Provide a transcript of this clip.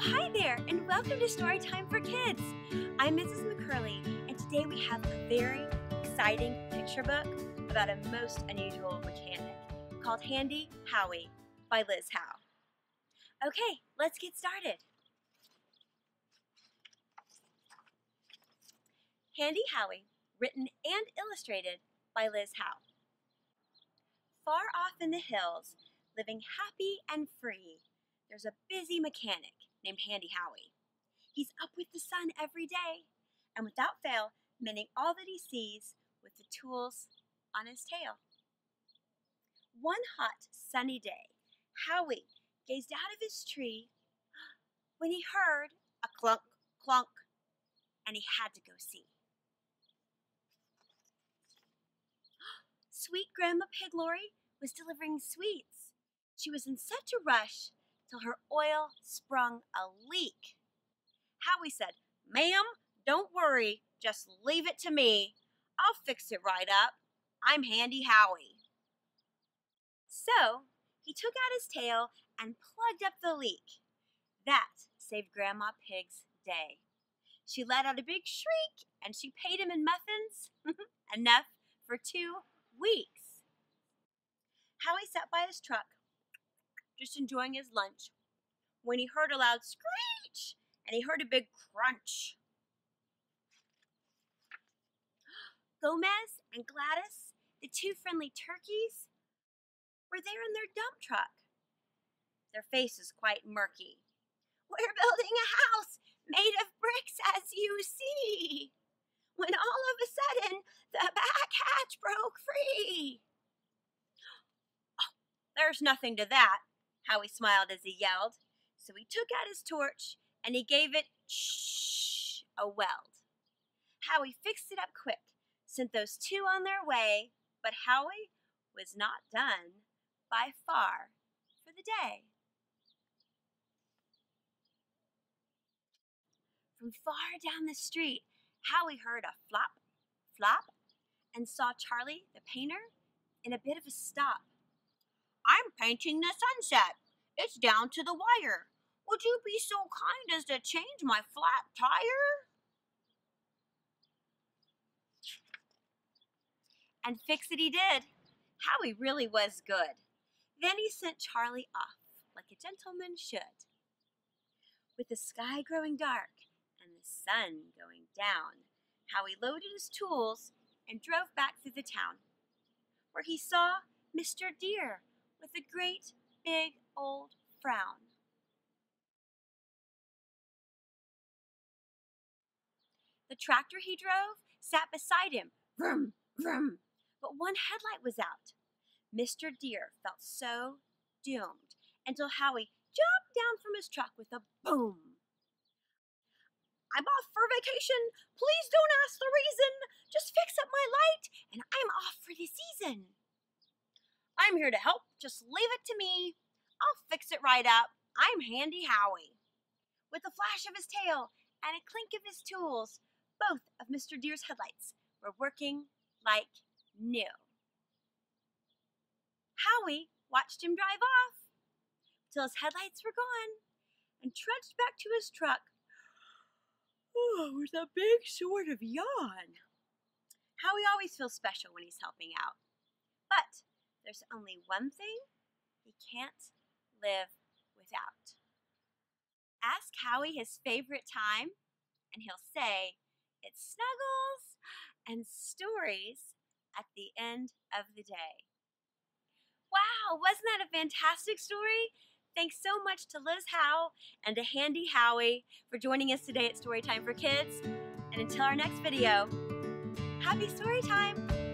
Well, hi there, and welcome to Storytime for Kids. I'm Mrs. McCurley, and today we have a very exciting picture book about a most unusual mechanic called Handy Howie by Lizz Howe. Okay, let's get started. Handy Howie, written and illustrated by Lizz Howe. Far off in the hills, living happy and free, there's a busy mechanic named Handy Howie. He's up with the sun every day, and without fail, mending all that he sees with the tools on his tail. One hot, sunny day, Howie gazed out of his tree when he heard a clunk, clunk, and he had to go see. Sweet Grandma Pig Lori was delivering sweets. She was in such a rush till her oil sprung a leak. Howie said, "Ma'am, don't worry, just leave it to me. I'll fix it right up. I'm Handy Howie." So he took out his tail and plugged up the leak. That saved Grandma Pig's day. She let out a big shriek, and she paid him in muffins, enough for 2 weeks. Howie sat by his truck, just enjoying his lunch, when he heard a loud screech, and he heard a big crunch. Gomez and Gladys, the two friendly turkeys, were there in their dump truck. Their faces quite murky. "We're building a house made of bricks, as you see, when all of a sudden the back hatch broke free." "Oh, there's nothing to that," Howie smiled as he yelled. So he took out his torch and he gave it a weld. Howie fixed it up quick, sent those two on their way, but Howie was not done by far for the day. From far down the street, Howie heard a flop, flop, and saw Charlie the painter in a bit of a stop. "I'm painting the sunset. It's down to the wire. Would you be so kind as to change my flat tire?" And fix it he did. Howie really was good. Then he sent Charlie off like a gentleman should. With the sky growing dark and the sun going down, Howie loaded his tools and drove back through the town, where he saw Mr. Deer with a great big old frown. The tractor he drove sat beside him, vroom, vroom, but one headlight was out. Mr. Deer felt so doomed until Howie jumped down from his truck with a boom. "I'm off for vacation. Please don't ask the reason. Just fix up my light, and I'm off for the season. I'm here to help. Just leave it to me. I'll fix it right up. I'm Handy Howie." With a flash of his tail and a clink of his tools, both of Mr. Deer's headlights were working like new. Howie watched him drive off till his headlights were gone and trudged back to his truck with a big sort of yawn. Howie always feels special when he's helping out, but there's only one thing he can't live without. Ask Howie his favorite time, and he'll say it's snuggles and stories at the end of the day. Wow, wasn't that a fantastic story? Thanks so much to Lizz Howe and to Handy Howie for joining us today at Storytime for Kids. And until our next video, happy story time!